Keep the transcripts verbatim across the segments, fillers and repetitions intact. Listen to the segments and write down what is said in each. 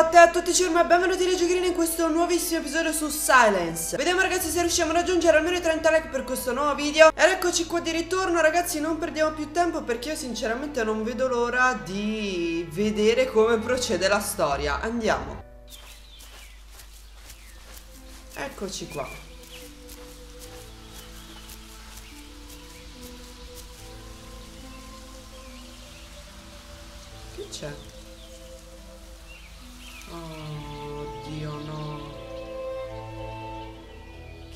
Spot, a tutti ciurma, benvenuti le Jokerina in questo nuovissimo episodio su Silence. Vediamo ragazzi se riusciamo a raggiungere almeno i trenta like per questo nuovo video. Ed eccoci qua di ritorno ragazzi, non perdiamo più tempo perché io sinceramente non vedo l'ora di vedere come procede la storia. Andiamo. Eccoci qua. Che c'è? Oh, Dio no.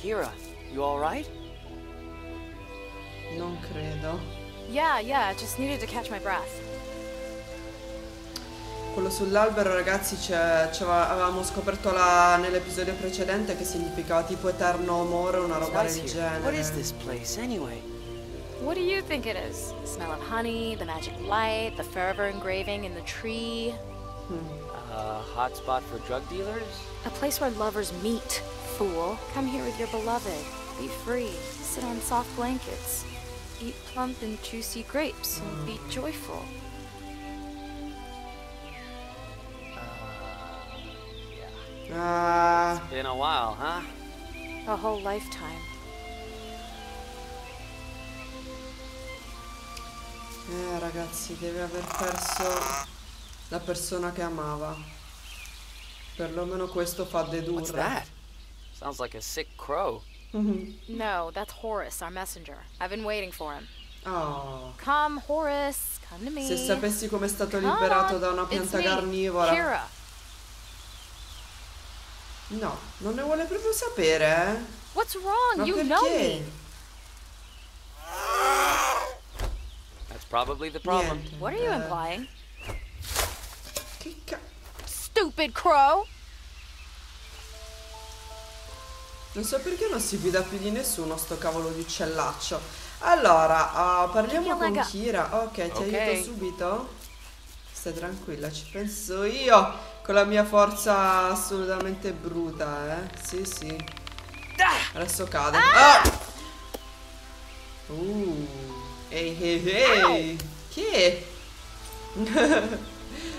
Kira, you all right? Non credo. Yeah, yeah, just needed to catch my breath. Quello sull'albero, ragazzi, c'è, avevamo scoperto nell'episodio precedente che significava tipo eterno amore, una roba del genere. What is this place anyway? What do you think it is? The smell of honey, the magic light, the fervor engraving in the tree. Hmm. A hot spot for drug dealers? A place where lovers meet, fool. Come here with your beloved. Be free. Sit on soft blankets. Eat plump and juicy grapes and be joyful. Uh, yeah. Uh, it's been a while, huh? A whole lifetime. Eh, ragazzi, deve aver perso la persona che amava. Perlomeno questo fa dedurre. What's that? Sounds like a sick crow. No, that's Horus, our messenger. I've been waiting for him. Oh. Come, Horus, come to me. Se sapessi come è stato come liberato on. Da una pianta carnivora. Kira. No, non ne vuole proprio sapere. Eh? What's wrong? Ma you perché? Know me. That's probably the problem. Niente. What are you implying? Stupid crow. Non so perché non si fida più di nessuno sto cavolo di uccellaccio. Allora, uh, parliamo con Kira. Ok, ti okay. aiuto subito. Stai tranquilla, ci penso io. Con la mia forza assolutamente bruta, eh. Sì, sì. Adesso cade. Ah! Uh, ehi, ehi, ehi. Che?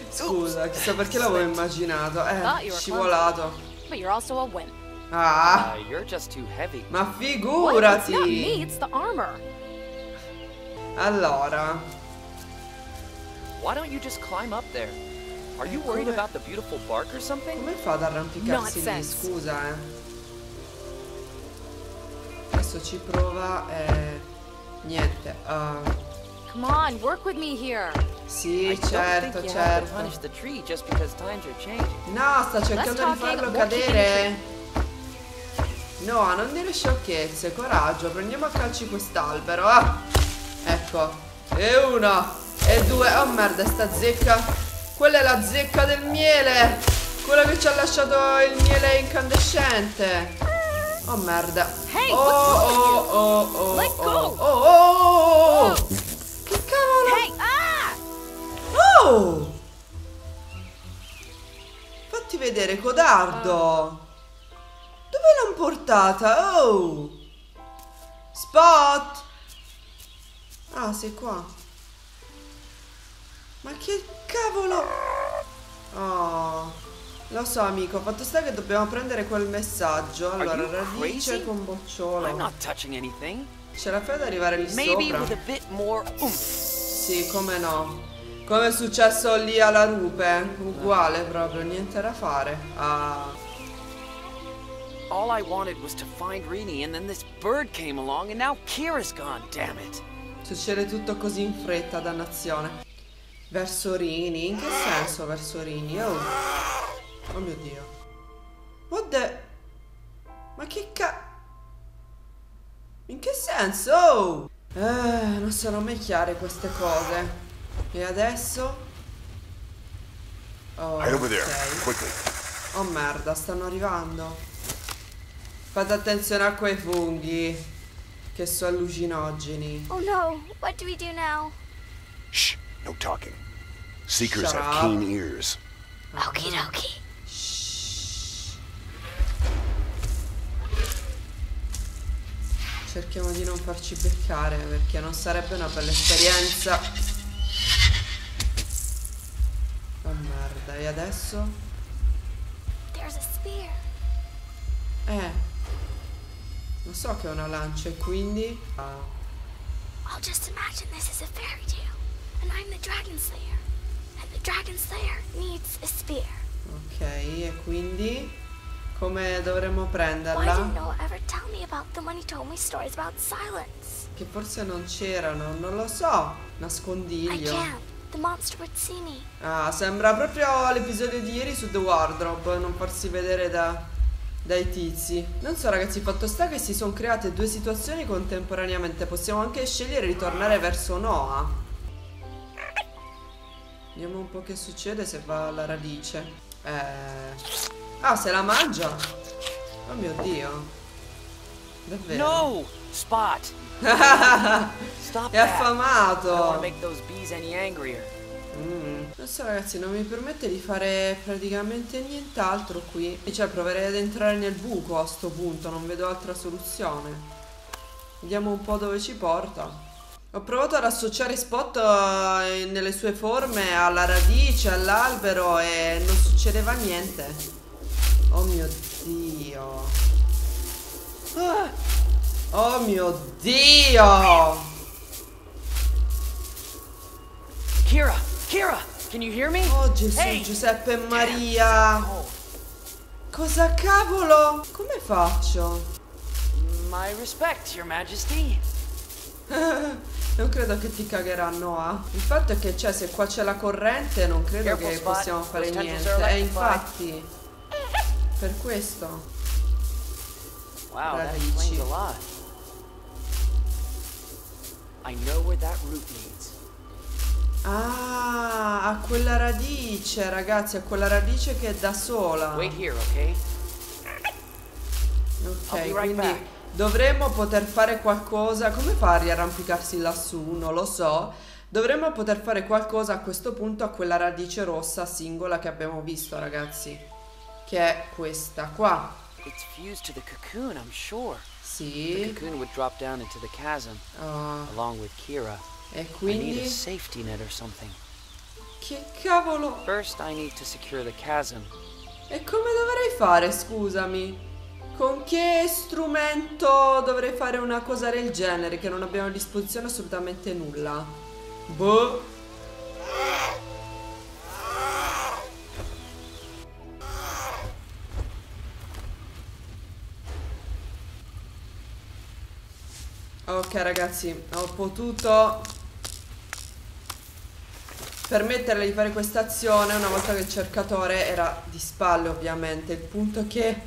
Scusa, chissà perché l'avevo immaginato. Eh, scivolato. Ma you're also a wimp. Ah, you're just too heavy. Ma figurati. Well, it's not me, it's the armor. Allora. Why don't you just climb up there? Are you worried about the beautiful bark or something? Come fa ad arrampicarsi lì, scusa, eh. Adesso ci prova eh niente. Uh. Come on, work with me here. Sì, certo, certo. No, sta cercando di farlo cadere. No, non dire sciocchezze, coraggio. Prendiamo a calci quest'albero. Ah. Ecco. E uno, e due. Oh merda, sta zecca. Quella è la zecca del miele. Quella che ci ha lasciato il miele incandescente. Oh merda. Oh oh oh oh oh oh oh. Che cavolo? Hey, ah! Oh! Fatti vedere, codardo! Dove l'hanno portata? Oh! Spot! Ah, sei qua. Ma che cavolo? Oh! Lo so, amico, fatto sta che dobbiamo prendere quel messaggio. Allora, radice con bocciolo. I'm not touching anything. Ce la fai ad arrivare lì sopra? Sì, come no. Come è successo lì alla rupe. Uguale proprio, niente da fare. Ah. All I wanted was to find Reenie and then this bird came along and now Kira's gone, damn it. Succede tutto così in fretta, dannazione. Verso Reenie? In che senso verso Reenie? Oh. Oh mio Dio. What the... Ma che ca... In che senso? Oh! Eh, non sono mai chiare queste cose. E adesso? Oh, okay. Oh merda, stanno arrivando. Fate attenzione a quei funghi che sono allucinogeni. Oh no, what do we do now? Shh, no talking. Seekers have keen ears. Okie dokie. Cerchiamo di non farci beccare perché non sarebbe una bella esperienza. Oh merda, e adesso? Eh, lo so che è una lancia e quindi... Ah. I'll just imagine this is a fairy tale, and I'm the dragon slayer, and the dragon slayer needs a spear. Ok, e quindi come dovremmo prenderla? Why didn't Noah ever tell me about the one he told me stories about Silence? Che forse non c'erano, non lo so. Nascondiglio. I can't. The monster would see me. Ah, sembra proprio l'episodio di ieri su The Wardrobe, non farsi vedere da dai tizi. Non so ragazzi, fatto sta che si sono create due situazioni contemporaneamente. Possiamo anche scegliere di tornare verso Noah. Vediamo un po' che succede se va alla radice. eh... Ah, se la mangia. Oh mio Dio. Davvero. No, Spot. È affamato. Mm. Non so ragazzi, non mi permette di fare praticamente nient'altro qui. E cioè proverei ad entrare nel buco a sto punto, non vedo altra soluzione. Vediamo un po' dove ci porta. Ho provato ad associare Spot uh, nelle sue forme alla radice, all'albero, e non succedeva niente. Oh mio Dio. Ah. Oh mio Dio. Kira, Kira, can you hear me? Oh Gesù, hey. Giuseppe e Maria. Cosa cavolo? Come faccio? My respect, Your Majesty. Non credo che ti cagheranno, eh. Il fatto è che, cioè, se qua c'è la corrente, non credo Careful che spot. possiamo fare Those niente. E infatti, per questo. Wow, radici. I know where that root leads. Ah, a quella radice, ragazzi, a quella radice che è da sola. Wait here, ok? Ok, quindi dovremmo poter fare qualcosa. Come fa a riarrampicarsi lassù? Non lo so. Dovremmo poter fare qualcosa a questo punto a quella radice rossa singola che abbiamo visto, ragazzi. Che è questa qua. It's fused to the cocoon, I'm sure. Sì. The cocoon would drop down into the chasm, uh. along with Kira. E quindi che cavolo? First I need to secure the chasm. E come dovrei fare, scusami? Con che strumento dovrei fare una cosa del genere? Che non abbiamo a disposizione assolutamente nulla. Boh. Ok ragazzi, ho potuto permetterle di fare questa azione una volta che il cercatore era di spalle, ovviamente. Il punto è che,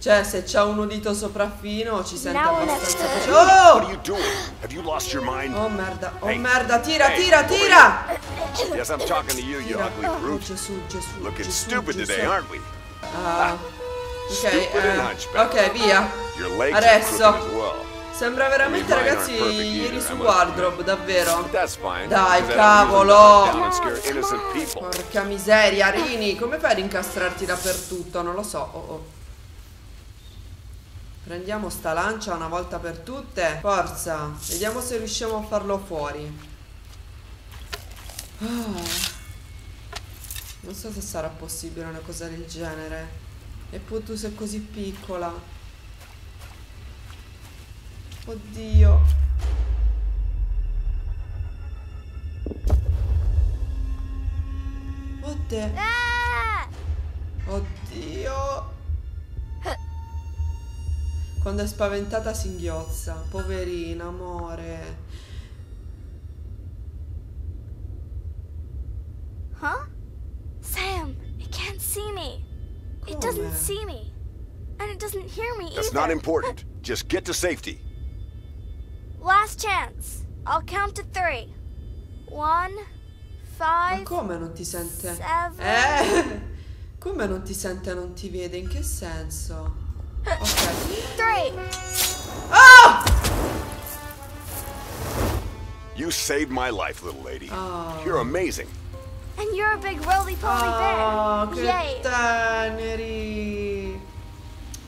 cioè, se c'ha un udito sopraffino ci sente abbastanza. Oh! Oh merda, oh merda, tira, tira, tira! Yes, I'm talking to you, you ugly brute. Gesù, Gesù, looking stupid today, aren't we? Ah, ok, eh, ok, via. Adesso. Sembra veramente, ragazzi, ieri su Wardrobe, davvero. Dai, cavolo. Porca miseria, Reenie, come fai ad incastrarti dappertutto? Non lo so. Oh, oh. Prendiamo sta lancia una volta per tutte. Forza, vediamo se riusciamo a farlo fuori. Oh. Non so se sarà possibile una cosa del genere. Eppure tu sei così piccola. Oddio. Oddio. Oddio. Quando è spaventata singhiozza. Poverina, amore. Huh? Sam, it can't see me. It doesn't see me. And it doesn't hear me either. That's not important. Just get to safety. Last chance. I'll count to three. One, five. Ma come non ti sente? Seven. Eh? Come non ti sente, non ti vede? In che senso? Ok. Three. Ah! You saved my life, little lady. Oh. You're amazing. And you're a big roly-poly oh, bear. Yay. Che teneri.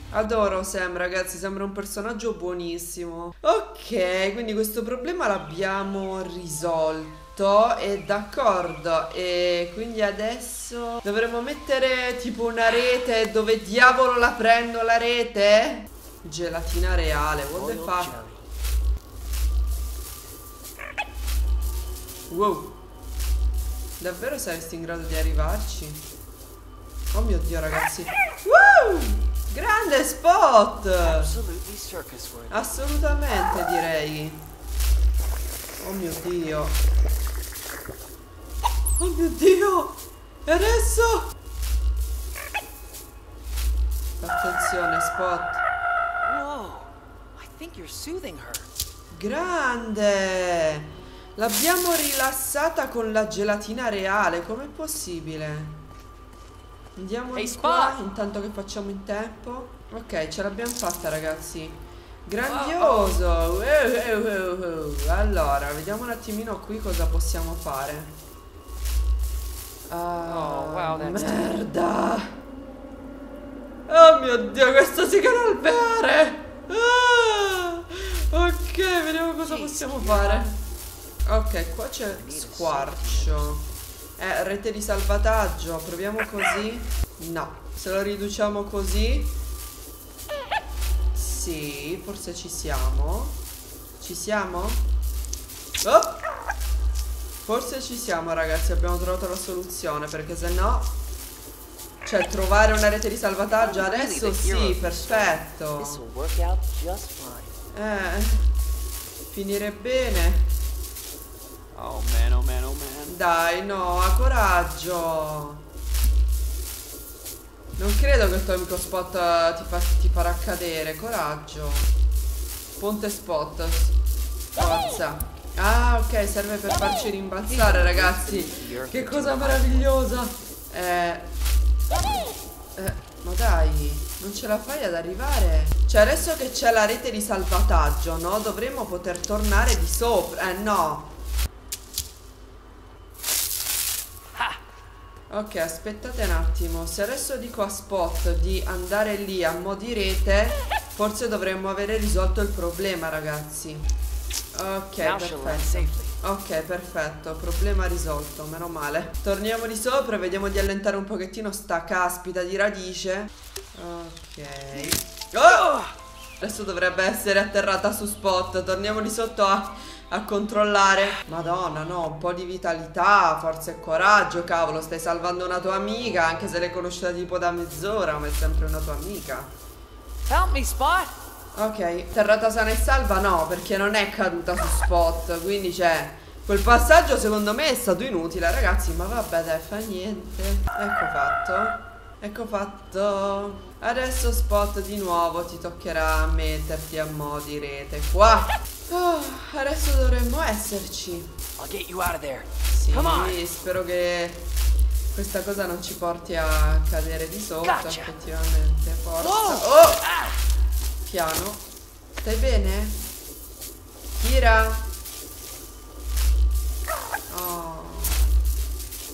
Adoro Sam, ragazzi, sembra un personaggio buonissimo. Ok, quindi questo problema l'abbiamo risolto. fatto e d'accordo. E quindi adesso dovremmo mettere tipo una rete. Dove diavolo la prendo la rete? Gelatina reale, what the fuck. Wow, davvero saresti in grado di arrivarci? Oh mio dio ragazzi. Wow, grande Spot. Assolutamente direi. Oh mio dio. Oh mio dio. E adesso? Attenzione Spot. Wow, I think you're soothing her. Grande. L'abbiamo rilassata con la gelatina reale. Com'è possibile? Andiamo hey, di qua Spot. Intanto che facciamo in tempo. Ok, ce l'abbiamo fatta ragazzi. Grandioso. Oh, oh. Allora, vediamo un attimino qui cosa possiamo fare. Ah, oh, wow, merda. Oh mio dio, questo si cade al mare. Ah, ok, vediamo cosa possiamo fare. Ok, qua c'è squarcio. Eh, rete di salvataggio. Proviamo così. No, se lo riduciamo così. Sì, forse ci siamo. Ci siamo? Oh! Forse ci siamo ragazzi, abbiamo trovato la soluzione. Perché se no, cioè trovare una rete di salvataggio adesso sì, perfetto. Eh, finire bene. Oh man, oh man, oh man. Dai, no, a coraggio. Non credo che il tuo amico Spot ti, fa, ti farà cadere. Coraggio. Ponte Spot. Forza. Ah ok, serve per farci rimbalzare ragazzi. Che cosa meravigliosa. Eh, eh, ma dai, non ce la fai ad arrivare. Cioè adesso che c'è la rete di salvataggio, no? Dovremmo poter tornare di sopra. Eh no. Ok, aspettate un attimo. Se adesso dico a Spot di andare lì a mo' di rete, forse dovremmo avere risolto il problema, ragazzi. Ok, perfetto. Ok, perfetto. Problema risolto, meno male. Torniamo di sopra e vediamo di allentare un pochettino sta caspita di radice. Ok. Oh! Adesso dovrebbe essere atterrata su Spot. Torniamo di sotto a... a controllare. Madonna no, un po' di vitalità, forza e coraggio. Cavolo, stai salvando una tua amica. Anche se l'hai conosciuta tipo da mezz'ora, ma è sempre una tua amica. Help me Spot. Ok, terrata sana e salva no, perché non è caduta su Spot. Quindi cioè, quel passaggio secondo me è stato inutile ragazzi. Ma vabbè dai, fa niente. Ecco fatto. Ecco fatto. Adesso Spot di nuovo ti toccherà metterti a mo' di rete qua. Oh, adesso dovremmo esserci. I'll get you out of there. Sì, Come on. Spero che questa cosa non ci porti a cadere di sotto. Gotcha. Effettivamente. Forza. Oh. Oh. Piano. Stai bene? Kira. Oh.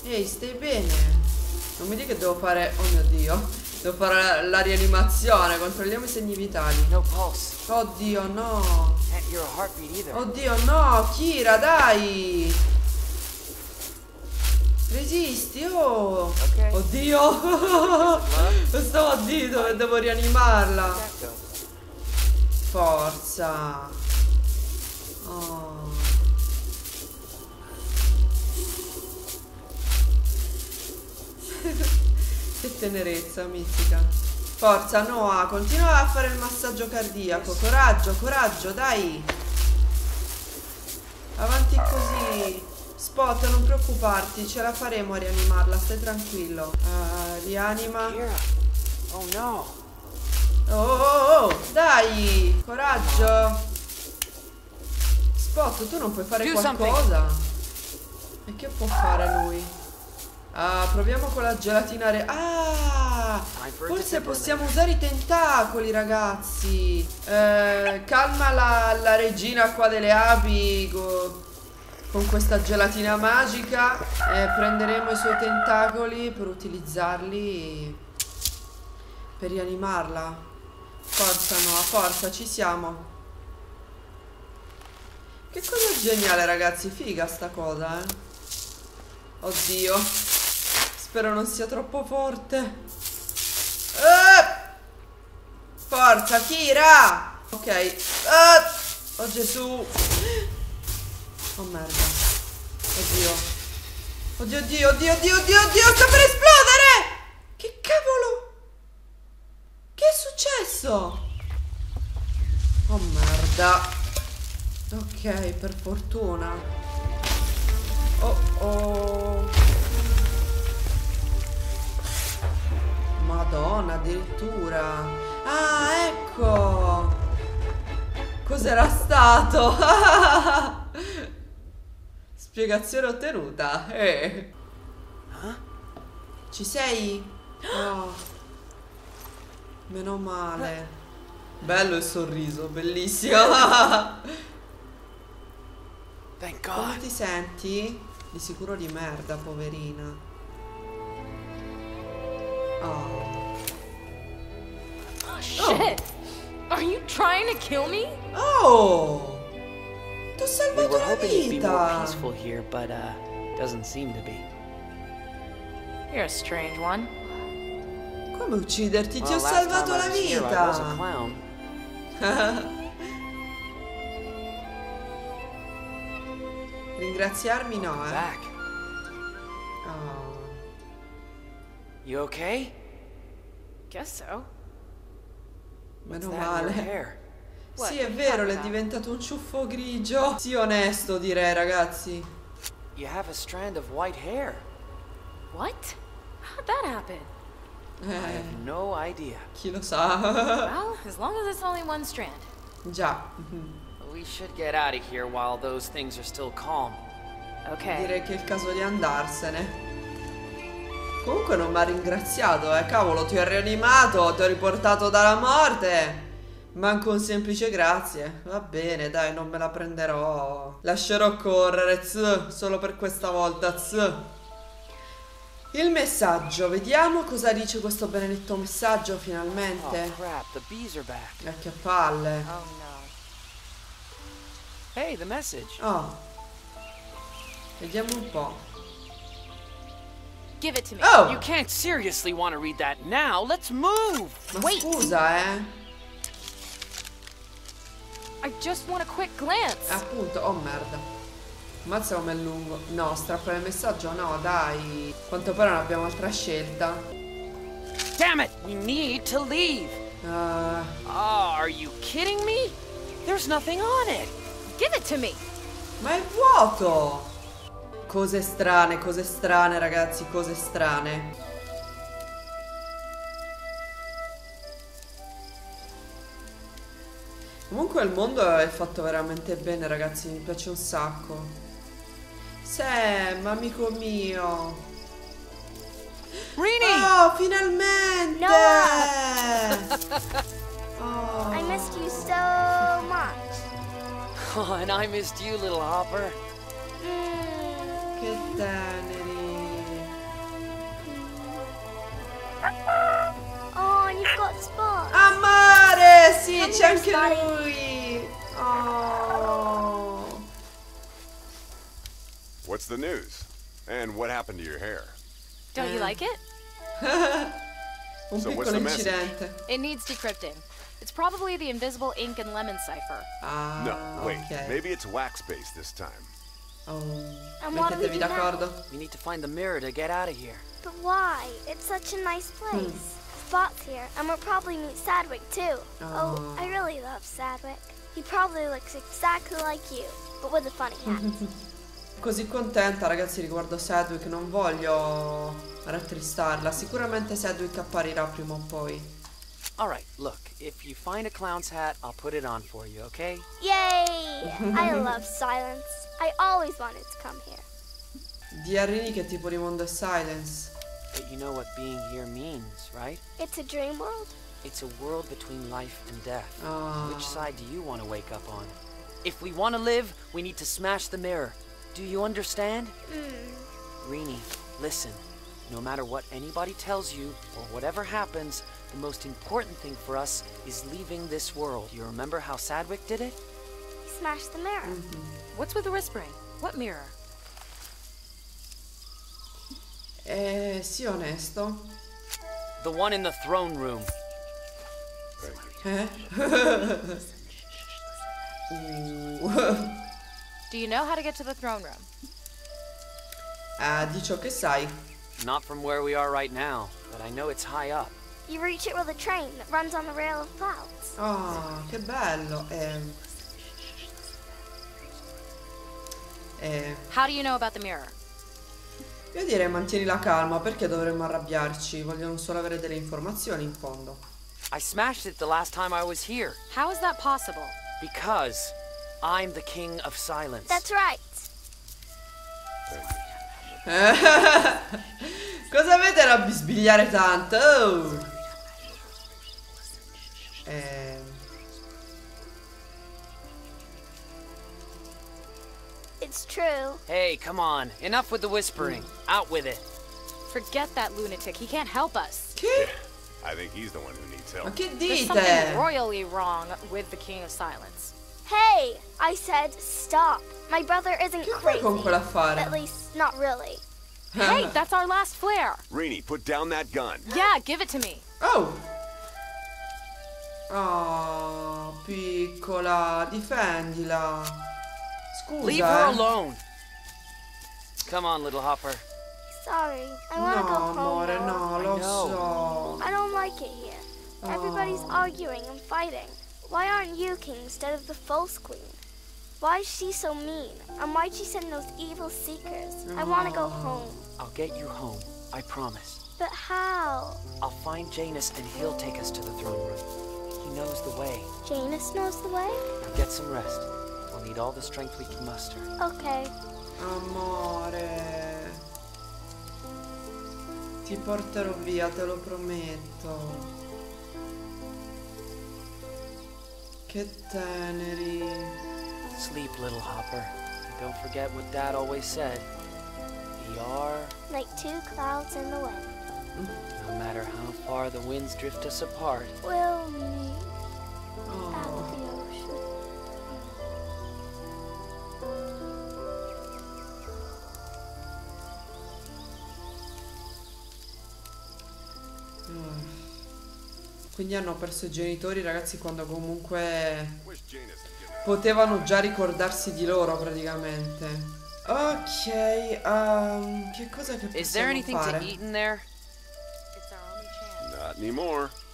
Ehi, stai bene? Non mi dica che devo fare... Oh mio dio. Devo fare la, la rianimazione. Controlliamo i segni vitali. No pulse. Oddio no. Oddio no, Kira dai. Resisti oh okay. Oddio. Stavo a dito e devo rianimarla. Forza oh. Che tenerezza mitica. Forza Noah, continua a fare il massaggio cardiaco. Coraggio, coraggio, dai. Avanti così Spot, non preoccuparti, ce la faremo a rianimarla, stai tranquillo. uh, Rianima. Oh no. Oh, oh, oh, dai. Coraggio Spot, tu non puoi fare qualcosa? E che può fare lui? Ah, proviamo con la gelatina re... Ah, forse possiamo usare i tentacoli ragazzi. eh, Calma la, la regina qua delle api co... con questa gelatina magica. eh, Prenderemo i suoi tentacoli per utilizzarli per rianimarla. Forza Noah, forza, ci siamo. Che cosa geniale, ragazzi. Figa sta cosa, eh. Oddio. Spero non sia troppo forte. Eh! Forza, Kira! Ok. Eh! Oh, Gesù. Oh, merda. Oddio. Oddio, oddio, oddio, oddio, oddio, oddio. Sta per esplodere! Che cavolo? Che è successo? Oh, merda. Ok, per fortuna. Oh oh. Madonna, addirittura. Ah, ecco. Cos'era stato? Spiegazione ottenuta. Eh. Ci sei? Oh. Meno male. Bello il sorriso, bellissimo. Come ti senti? Di sicuro di merda, poverina. Oh. Oh shit. Are you trying to kill me? Oh! T'ho salvato la vita. Peaceful here, but uh doesn't seem to be. You're a strange one. Come ucciderti? Ti ho salvato la vita. Ringraziarmi no, eh. Oh. You okay? Guess so. Meno male. Sì, è vero, le è diventato un ciuffo grigio. Sì, onesto, direi, ragazzi. You have a strand of white hair. What? How'd that happen? Eh, I have no idea. Chi lo sa? Well, as long as it's only one strand. Già. We should get out of here while those things are still calm. Okay. Direi che è il caso di andarsene. Comunque non mi ha ringraziato, eh. Cavolo, ti ho rianimato, ti ho riportato dalla morte. Manco un semplice grazie. Va bene, dai, non me la prenderò. Lascerò correre, z, solo per questa volta, z. Il messaggio, vediamo cosa dice questo benedetto messaggio finalmente. Oh crap, the bees are back. E che palle. Oh no. Hey, the message. Oh. Vediamo un po'. Give it to me. Oh. You can't seriously want to read that now. Let's move. Ma wait. Scusa, eh. I just want a quick glance. Appunto, oh merda. Mazza com'è lungo. No, strappare il messaggio, no, dai. Quanto pare non abbiamo altra scelta. Damn it, we need to leave. Uh. Oh, are you kidding me? There's nothing on it. Give it to me. Ma è vuoto. Cose strane, cose strane, ragazzi, cose strane. Comunque il mondo è fatto veramente bene, ragazzi, mi piace un sacco. Sam, amico mio. Reenie! Oh, finalmente! No. Oh. I missed you so much. Oh, and I missed you, little hopper. Mm. Che teneri. Oh, and you've got Spot. Amore, sì, c'è anche lui. Oh. What's the news? And what happened to your hair? Don't you like it? Un so piccolo incidente. It needs decrypting. It's probably the invisible ink and lemon cipher. Ah, no, wait. Okay. Maybe it's wax paste this time. Oh. And why do we do that? We need to find the mirror to get out of here. But why? It's such a nice place. Hmm. Spot's here, and we'll probably meet Sadwick too. Oh. Oh, I really love Sadwick. He probably looks exactly like you, but with a funny hat. Così contenta, ragazzi, riguardo Sadwick, non voglio rattristarla. Sicuramente Sadwick apparirà prima o poi. All right, look, if you find a clown's hat, I'll put it on for you, okay? Yay! I love Silence. I always wanted to come here. Di a Reenie che tipo di mondo è Silence? But you know what being here means, right? It's a dream world? It's a world between life and death. Oh. Which side do you want to wake up on? If we want to live, we need to smash the mirror. Do you understand? Mm. Reenie, listen. No matter what anybody tells you, or whatever happens, the most important thing for us is leaving this world. You remember how Sadwick did it? He smashed the mirror. Mm-hmm. What's with the whispering? What mirror? Eh, sì, onesto. The one in the throne room. Eh? Do you know how to get to the throne room? Ah, di ciò che sai. Not from where we are right now, but I know it's high up. You reach it with a train that runs on the rail of clouds. Oh, che bello. Eh. Eh. How do you know about the mirror? Io direi mantieni la calma, perché dovremmo arrabbiarci? Vogliamo solo avere delle informazioni in fondo. I smashed it the last time I was here. How is that possible? Because I'm the king of silence. That's right. Cosa avete da bisbigliare tanto? Oh. Eh. It's true. Hey, come on. Enough with the whispering. Mm. Out with it. Forget that lunatic. He can't help us. Che? I think he's the one who needs help. Ma che dite? There's something royally wrong with the King of Silence. Hey, I said stop. My brother isn't crazy. At least, not really. Hey, that's our last flare. Reenie, put down that gun. Yeah, give it to me. Oh. Oh, piccola, difendila. Scusa. Leave her alone. Come on, little hopper. Sorry, I want to no, go home. Amore, no, lo so. I don't like it here. Oh. Everybody's arguing and fighting. Why aren't you king instead of the false queen? Why is she so mean? And why'd she send those evil seekers? Oh. I want to go home. I'll get you home, I promise. But how? I'll find Janus and he'll take us to the throne room. He knows the way. Janus knows the way? Now get some rest. We'll need all the strength we can muster. Okay. Amore. Ti porterò via, te lo prometto. Che teneri. Sleep, little hopper. And don't forget what Dad always said. We are like two clouds in the wind. No matter how far the winds drift us apart, we'll meet oh. out of the ocean. Quindi hanno perso i genitori, ragazzi, quando comunque potevano già ricordarsi di loro praticamente. Ok, um, che cosa che possiamo fare?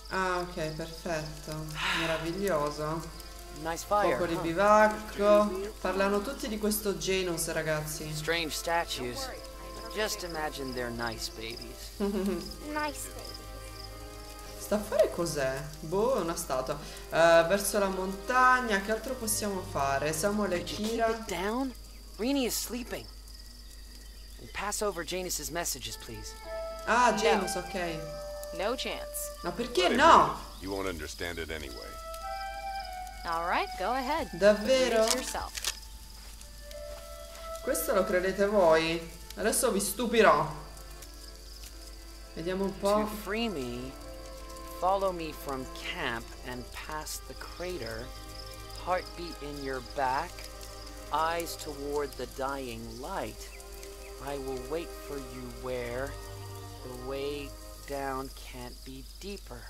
Ah, ok, perfetto, meraviglioso. Poco di bivacco. Parlano tutti di questo Janus, ragazzi. Strange statues. Just imagine they're nice babies. Nice babies. Sta a fare cos'è? Boh, è una statua. Uh, verso la montagna, che altro possiamo fare? Samuel e Kira. Down? Reenie is sleeping. And pass over Janus's messages, please. Ah, Janus, no. Ok. No chance. Ma perché no? You won't understand it anyway. All right, go ahead. Davvero? Questo lo credete voi? Adesso vi stupirò. Vediamo un po'. To free me, follow me from camp and past the crater. Heartbeat in your back, eyes toward the dying light. I will wait for you where the way down can't be deeper.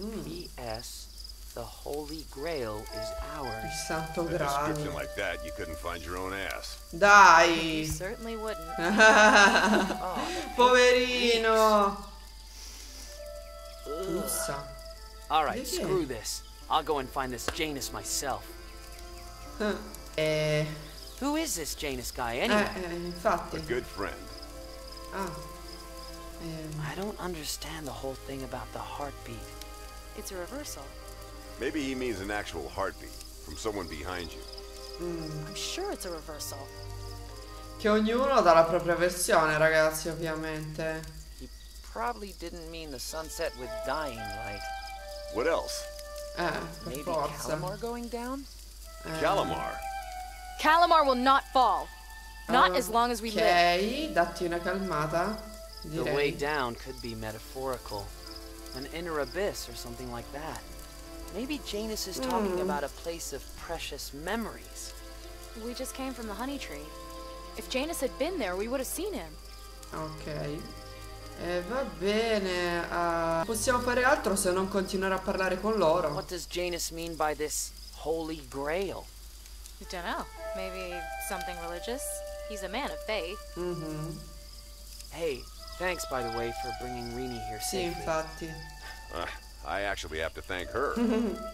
Mm. P S. The Holy Grail is ours. Il Santo Graal. Like that, you couldn't find your own ass. Dai. You certainly wouldn't. Oh, poverino. Puzza. All right, screw this. I'll go and find this Janus myself. Huh. Eh. Who is this Janus guy anyway? Eh, eh, infatti. A good friend. Ah. Eh. I don't understand the whole thing about the heartbeat. It's a reversal. Maybe he means an actual heartbeat from someone behind you. Mm. I'm sure it's a reversal. Che ognuno dà la propria versione, ragazzi, ovviamente. He probably didn't mean the sunset with dying light. What else? Eh, per forza. Maybe Calimar going down? Eh. Calimar. Calimar will not fall. Not uh, as long as we live. Okay, datti una calmata. Direi. The way down could be metaphorical. An inner abyss or something like that. Maybe Janus is talking mm. about a place of precious memories. We just came from the honey tree. If Janus had been there, we would have seen him. Ok. Eh, va bene. Uh, possiamo fare altro se non continuare a parlare con loro. What does Janus mean by this holy grail? I don't know. Maybe something religious? He's a man of faith. Mm-hmm. Hey, thanks by the way for bringing Reenie here safely. Sì, infatti. Uh, I actually have to thank her.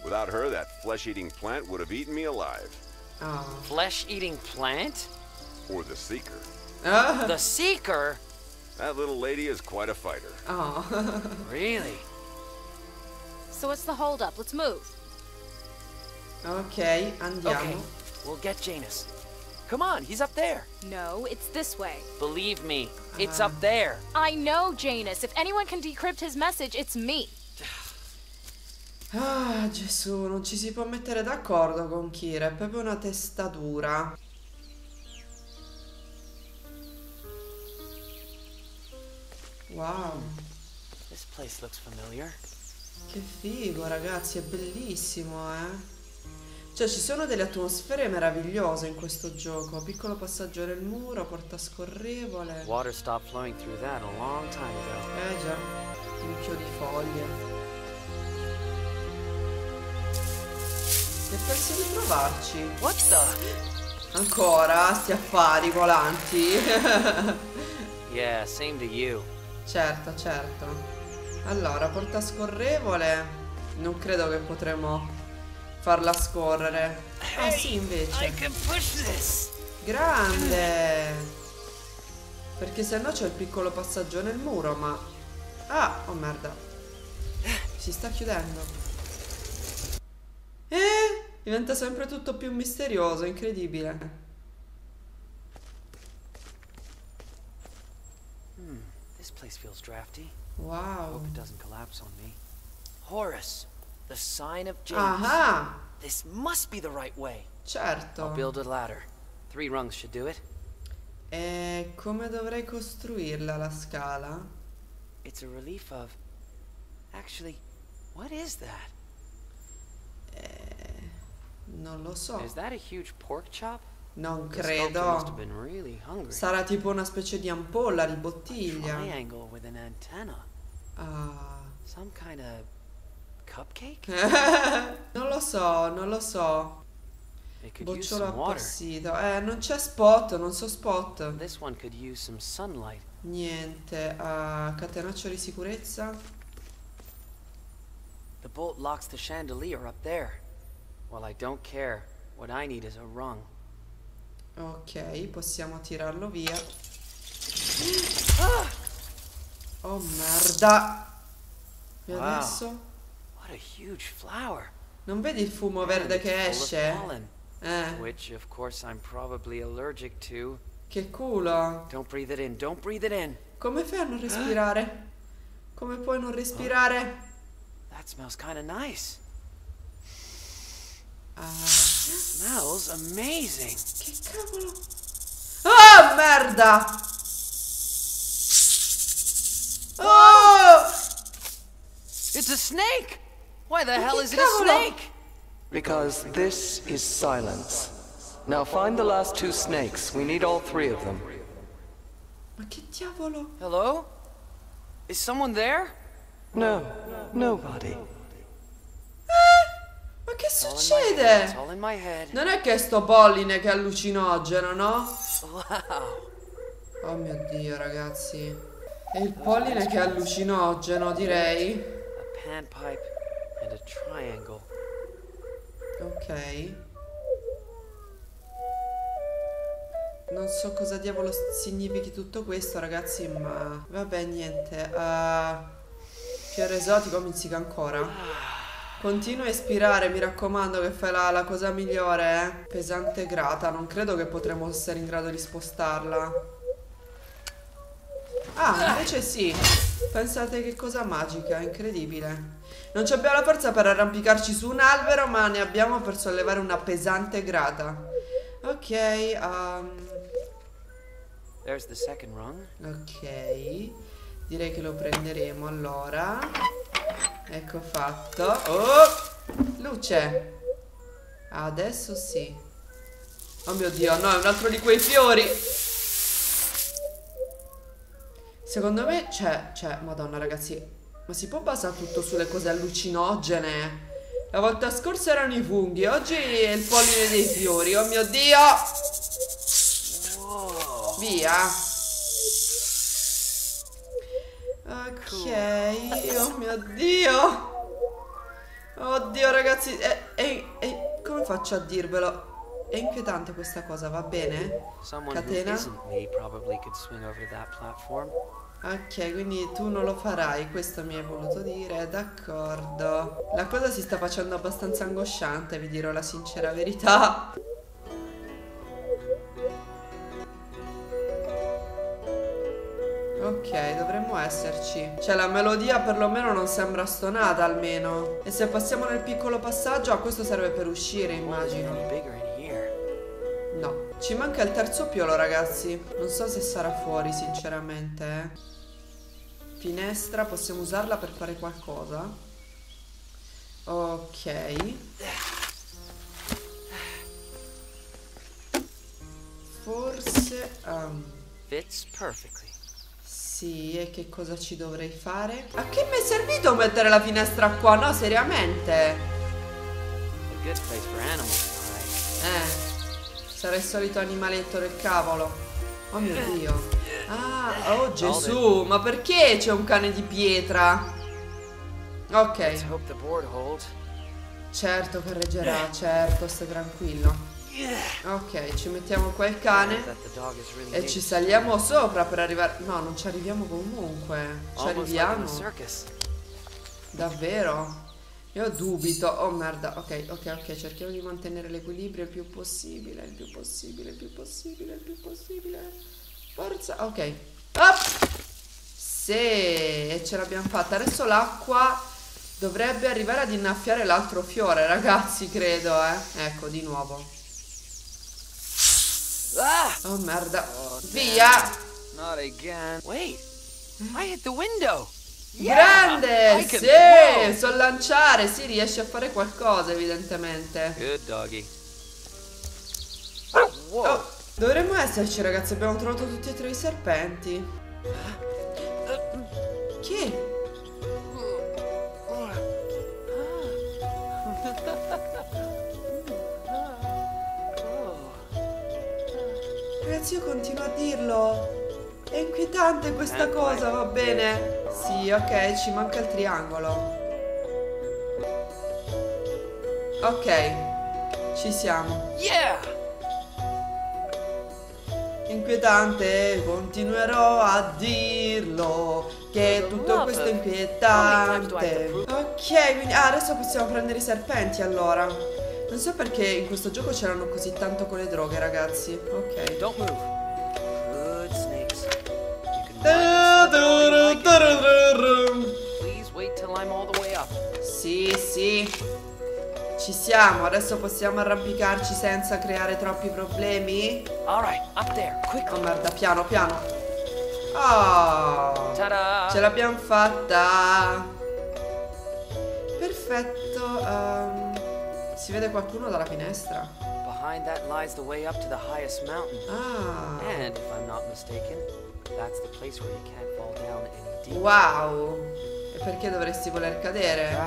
Without her, that flesh-eating plant would have eaten me alive. Oh. Flesh-eating plant? Or the Seeker. Uh. The Seeker? That little lady is quite a fighter. Oh. Really? So what's the hold up? Let's move. Okay, andiamo. Okay, we'll get Janus. Come on, he's up there. No, it's this way. Believe me, it's uh. up there. I know Janus. If anyone can decrypt his message, it's me. Ah, Gesù, non ci si può mettere d'accordo con Kira, è proprio una testa dura. Wow. This place looks familiar. Che figo, ragazzi, è bellissimo, eh. Cioè, ci sono delle atmosfere meravigliose in questo gioco. Piccolo passaggio nel muro, porta scorrevole. Water stopped flowing through that a long time ago. Eh già, mucchio di foglie. E penso di provarci. What the? Ancora? Sti affari volanti. Yeah, same to you. Certo, certo. Allora, porta scorrevole. Non credo che potremo farla scorrere. Ah sì, invece. I can push this. Grande. Perché se no c'è il piccolo passaggio nel muro, ma... Ah, oh merda. Si sta chiudendo. Eh, diventa sempre tutto più misterioso, incredibile. Hmm, this place feels drafty. Wow. Hope it doesn't collapse on me. Horus, the sign of Janus. Aha. This must be the right way. Certo. I'll build a ladder. Three rungs should do it. E come dovrei costruirla la scala? It's a relief of. Actually, what is that? Eh, non lo so. Is that a huge pork chop? Non credo. Really sarà tipo una specie di ampolla di bottiglia. With an antenna. Ah. Some kind of cupcake? Non lo so, non lo so. Bocciolo appassito. Eh, non c'è Spot, non so Spot. This one could use some sunlight. Niente, uh, catenaccio di sicurezza. The bolt locks the chandelier up there. Well, I don't care. What I need is a rung. Ok, possiamo tirarlo via. Ah! Oh merda. E wow. Adesso? What a huge flower. Non vedi il fumo verde And che esce? Pollen, eh. Which of course I'm probably allergic to. Che culo. Don't breathe it in. Don't breathe it in. Come fai a non respirare? Come puoi non respirare? Oh. That smells kind of nice. Uh, smells amazing. Che cavolo? Ah, merda! Oh! It's a snake. Why the hell is it a snake? Because this is silence. Now find the last two snakes. We need all three of them. Ma che diavolo? Hello? Is someone there? No, nobody. Eh, ma che succede? Non è che sto polline che è allucinogeno, no? Oh mio Dio, ragazzi. È il polline che è allucinogeno, direi. Ok. Non so cosa diavolo significhi tutto questo, ragazzi, ma... Vabbè, niente. Uh... Fiore esotico, mizzica ancora. Continua a ispirare, mi raccomando, che fai la, la cosa migliore, eh. Pesante grata, non credo che potremo essere in grado di spostarla. Ah, invece sì. Pensate che cosa magica, incredibile. Non ci abbiamo la forza per arrampicarci su un albero, ma ne abbiamo per sollevare una pesante grata. Ok, um... ok. Direi che lo prenderemo, allora. Ecco fatto. Oh! Luce! Adesso sì. Oh mio Dio, no, è un altro di quei fiori. Secondo me c'è, c'è, madonna ragazzi, ma si può basare tutto sulle cose allucinogene? La volta scorsa erano i funghi, oggi è il polline dei fiori. Oh mio Dio. Via. Ok, oh mio Dio. Oddio ragazzi, è, è, è, come faccio a dirvelo? È inquietante questa cosa, va bene? Catena. Ok, quindi tu non lo farai, questo mi hai voluto dire, d'accordo. La cosa si sta facendo abbastanza angosciante, vi dirò la sincera verità. Ok, dovremmo esserci. Cioè la melodia perlomeno non sembra stonata almeno. E se passiamo nel piccolo passaggio, a questo serve per uscire immagino. No. Ci manca il terzo piolo ragazzi. Non so se sarà fuori sinceramente eh. Finestra, possiamo usarla per fare qualcosa? Ok. Forse um. Fits perfectly. Sì, e che cosa ci dovrei fare? A che mi è servito mettere la finestra qua? No, seriamente? Eh, sarà il solito animaletto del cavolo. Oh mio Dio. Ah, oh Gesù, ma perché c'è un cane di pietra? Ok. Certo che reggerà, certo, stai tranquillo. Ok, ci mettiamo qua il cane e ci saliamo sopra per arrivare. No, non ci arriviamo comunque. Ci arriviamo. Davvero? Io dubito. Oh merda. Ok, ok, ok. Cerchiamo di mantenere l'equilibrio il più possibile. Il più possibile, il più possibile, il più possibile. Forza. Ok. Up! Sì, e ce l'abbiamo fatta. Adesso l'acqua dovrebbe arrivare ad innaffiare l'altro fiore, ragazzi, credo, eh. Ecco, di nuovo. Oh merda. Via. Not again. Wait. I hit the window. Grande. Sì, so lanciare. Si riesce a fare qualcosa evidentemente. Good doggy. Oh, dovremmo esserci ragazzi. Abbiamo trovato tutti e tre i serpenti. Che? Ragazzi, io continuo a dirlo. È inquietante questa cosa, va bene? Sì, ok, ci manca il triangolo. Ok, ci siamo. Yeah! Inquietante, continuerò a dirlo. Che tutto questo è inquietante. Ok, quindi ah, adesso possiamo prendere i serpenti allora. Non so perché in questo gioco c'erano così tanto con le droghe, ragazzi. Ok. Don't move. Good snakes. Please wait till I'm all the way up. Sì, sì. Ci siamo, adesso possiamo arrampicarci senza creare troppi problemi. All right, up there, quick. Oh merda, piano, piano. Oh! Ce l'abbiamo fatta. Perfetto. Um... Si vede qualcuno dalla finestra. Behind that lies the way up to the highest mountain. Ah. And if I'm not mistaken, that's the place where you can't fall down any deeper. Wow. E perché dovresti voler cadere?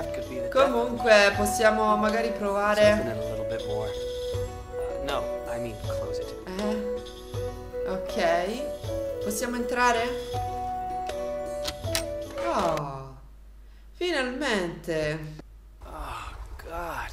Comunque possiamo magari provare. Uh, no, I mean close it. Eh. Ok. Possiamo entrare? Oh. Finalmente. Oh god.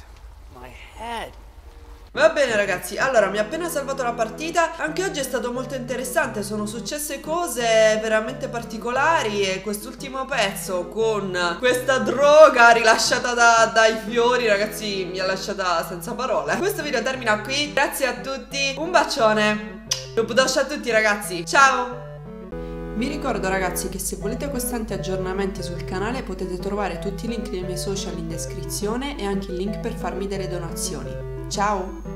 Va bene ragazzi, allora mi ha appena salvato la partita. Anche oggi è stato molto interessante, sono successe cose veramente particolari. E quest'ultimo pezzo con questa droga rilasciata da, dai fiori, ragazzi, mi ha lasciata senza parole. Questo video termina qui, grazie a tutti, un bacione, un pudosh a tutti ragazzi, ciao! Vi ricordo ragazzi che se volete costanti aggiornamenti sul canale potete trovare tutti i link dei miei social in descrizione e anche il link per farmi delle donazioni. Ciao!